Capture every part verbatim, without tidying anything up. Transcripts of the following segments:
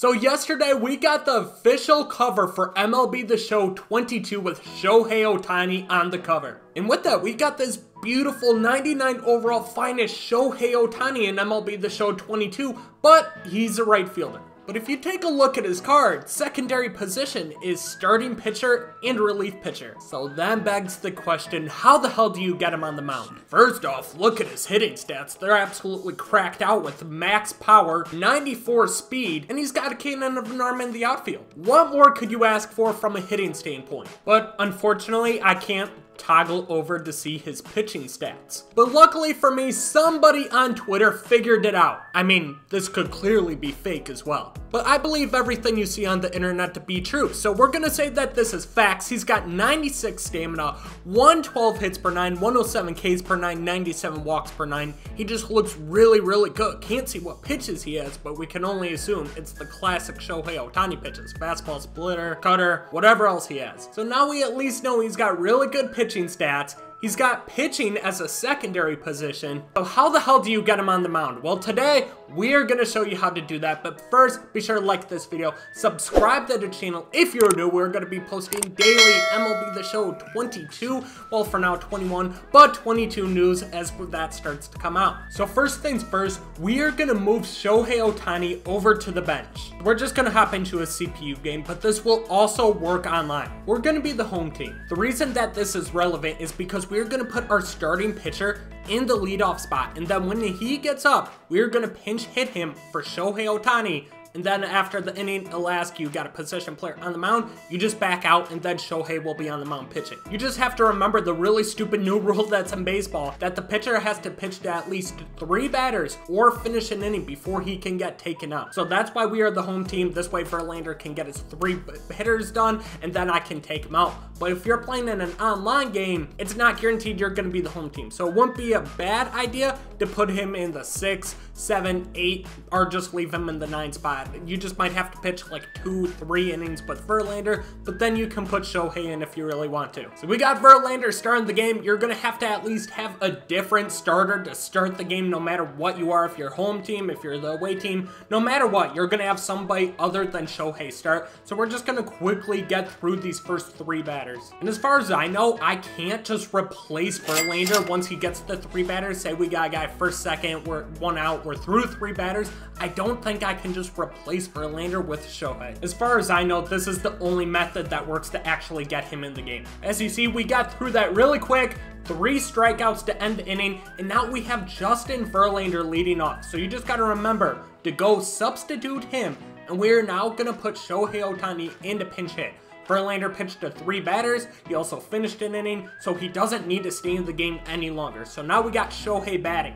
So yesterday we got the official cover for M L B The Show twenty-two with Shohei Ohtani on the cover. And with that, we got this beautiful ninety-nine overall finest Shohei Ohtani in M L B The Show twenty-two, but he's a right fielder. But if you take a look at his card, secondary position is starting pitcher and relief pitcher. So that begs the question, how the hell do you get him on the mound? First off, look at his hitting stats. They're absolutely cracked out with max power, ninety-four speed, and he's got a cannon of an arm in the outfield. What more could you ask for from a hitting standpoint? But unfortunately, I can't toggle over to see his pitching stats. But luckily for me, somebody on Twitter figured it out. I mean, this could clearly be fake as well. But I believe everything you see on the internet to be true, so we're gonna say that this is facts. He's got ninety-six stamina, one hundred twelve hits per nine, one hundred seven Ks per nine, ninety-seven walks per nine. He just looks really, really good. Can't see what pitches he has, but we can only assume it's the classic Shohei Ohtani pitches. Fastball, splitter, cutter, whatever else he has. So now we at least know he's got really good pitching stats. He's got pitching as a secondary position. So how the hell do you get him on the mound? Well, today we are gonna show you how to do that, but first, be sure to like this video, subscribe to the channel if you're new. We're gonna be posting daily M L B The Show twenty-two, well for now twenty-one, but twenty-two news as that starts to come out. So first things first, we are gonna move Shohei Ohtani over to the bench. We're just gonna hop into a C P U game, but this will also work online. We're gonna be the home team. The reason that this is relevant is because we're gonna put our starting pitcher in the leadoff spot, and then when he gets up, we're gonna pinch hit him for Shohei Ohtani, and then after the inning, it'll ask you got a position player on the mound, you just back out, and then Shohei will be on the mound pitching. You just have to remember the really stupid new rule that's in baseball, that the pitcher has to pitch to at least three batters or finish an inning before he can get taken out. So that's why we are the home team. This way Verlander can get his three hitters done, and then I can take him out. But if you're playing in an online game, it's not guaranteed you're gonna be the home team. So it wouldn't be a bad idea to put him in the six, seven, eight, or just leave him in the nine spot. You just might have to pitch like two, three innings with Verlander, but then you can put Shohei in if you really want to. So we got Verlander starting the game. You're gonna have to at least have a different starter to start the game no matter what you are. If you're home team, if you're the away team, no matter what, you're gonna have somebody other than Shohei start. So we're just gonna quickly get through these first three batters. And as far as I know, I can't just replace Verlander once he gets the three batters. Say we got a guy first, second, we're one out, we're through three batters. I don't think I can just replace Place Verlander with Shohei. As far as I know, this is the only method that works to actually get him in the game. As you see, we got through that really quick. Three strikeouts to end the inning, and now we have Justin Verlander leading off. So you just got to remember to go substitute him, and we are now going to put Shohei Ohtani into pinch hit. Verlander pitched to three batters. He also finished an inning, so he doesn't need to stay in the game any longer. So now we got Shohei batting.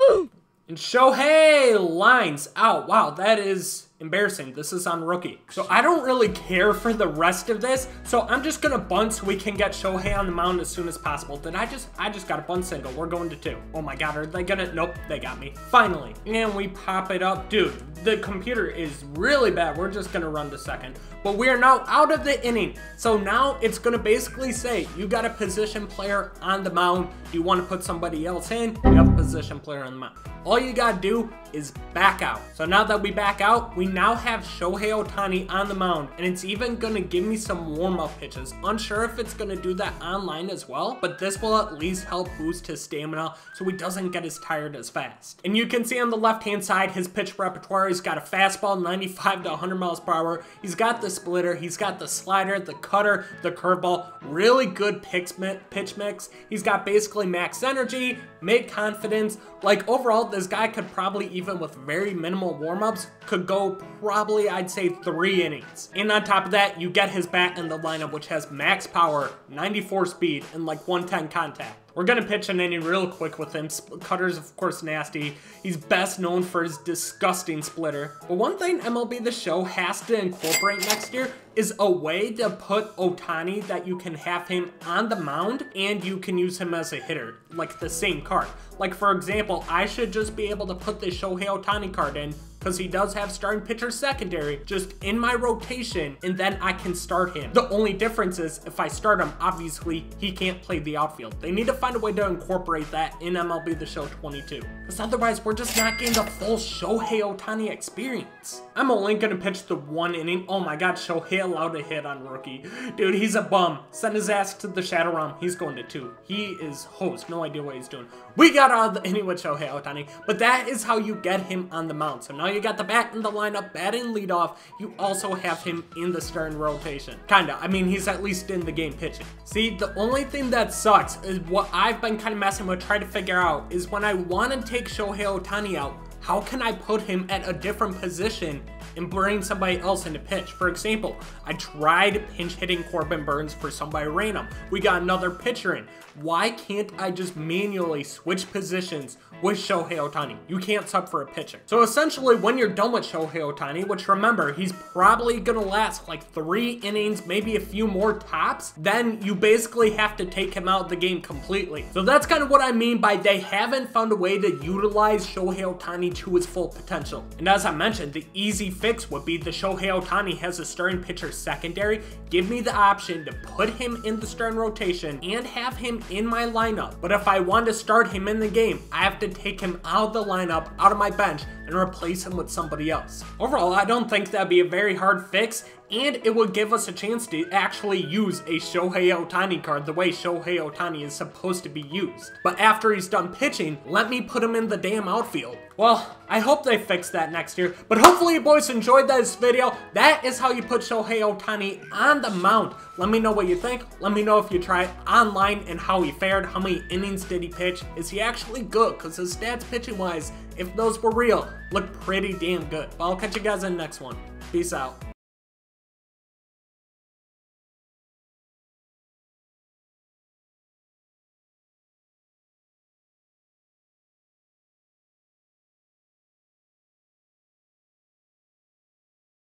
Woo! And Shohei lines out. Wow, that is embarrassing. This is on rookie. So I don't really care for the rest of this. So I'm just gonna bunt so we can get Shohei on the mound as soon as possible. Did I just, I just got a bunt single. We're going to two. Oh my God, are they gonna, nope, they got me. Finally. And we pop it up. Dude, the computer is really bad. We're just gonna run to second. But we are now out of the inning. So now it's gonna basically say, you got a position player on the mound. You wanna put somebody else in, you have a position player on the mound. All you gotta do is back out. So now that we back out, we now have Shohei Ohtani on the mound, and it's even gonna give me some warm-up pitches. Unsure if it's gonna do that online as well, but this will at least help boost his stamina so he doesn't get as tired as fast. And you can see on the left-hand side, his pitch repertoire, he's got a fastball, ninety-five to one hundred miles per hour. He's got the splitter, he's got the slider, the cutter, the curveball, really good pitch mix. He's got basically max energy, mid-confidence. Like overall, this guy could probably, even with very minimal warm-ups, could go probably, I'd say, three innings. And on top of that, you get his bat in the lineup, which has max power, ninety-four speed, and like one ten contact. We're gonna pitch an inning real quick with him. Cutter's, of course, nasty. He's best known for his disgusting splitter. But one thing M L B The Show has to incorporate next year is a way to put Ohtani that you can have him on the mound and you can use him as a hitter, like the same card. Like for example, I should just be able to put the Shohei Ohtani card in, because he does have starting pitcher secondary just in my rotation, and then I can start him. The only difference is if I start him, obviously he can't play the outfield. They need to find a way to incorporate that in M L B The Show twenty-two, because otherwise we're just not getting the full Shohei Ohtani experience. I'm only going to pitch the one inning. Oh my god, Shohei allowed a hit on rookie. Dude, he's a bum. Send his ass to the Shadow Realm. He's going to two. He is host. No idea what he's doing. We got out of the inning with Shohei Ohtani, but that is how you get him on the mound. So now you got the bat in the lineup, batting leadoff. You also have him in the starting rotation. Kinda. I mean, he's at least in the game pitching. See, the only thing that sucks is what I've been kind of messing with trying to figure out is when I want to take Shohei Ohtani out, how can I put him at a different position and bring somebody else into pitch? For example, I tried pinch hitting Corbin Burnes for somebody random. We got another pitcher in. Why can't I just manually switch positions with Shohei Ohtani? You can't sub for a pitcher. So essentially, when you're done with Shohei Ohtani, which remember, he's probably gonna last like three innings, maybe a few more tops, then you basically have to take him out of the game completely. So that's kind of what I mean by they haven't found a way to utilize Shohei Ohtani to his full potential. And as I mentioned, the easy fix would be the Shohei Ohtani has a starting pitcher secondary. Give me the option to put him in the starting rotation and have him in my lineup. But if I want to start him in the game, I have to take him out of the lineup, out of my bench, and replace him with somebody else. Overall, I don't think that'd be a very hard fix, and it would give us a chance to actually use a Shohei Ohtani card the way Shohei Ohtani is supposed to be used. But after he's done pitching, let me put him in the damn outfield. Well, I hope they fix that next year, but hopefully you boys enjoyed this video. That is how you put Shohei Ohtani on the mound. Let me know what you think. Let me know if you try it online and how he fared. How many innings did he pitch? Is he actually good? Because his stats pitching-wise, if those were real, look pretty damn good. But I'll catch you guys in the next one. Peace out.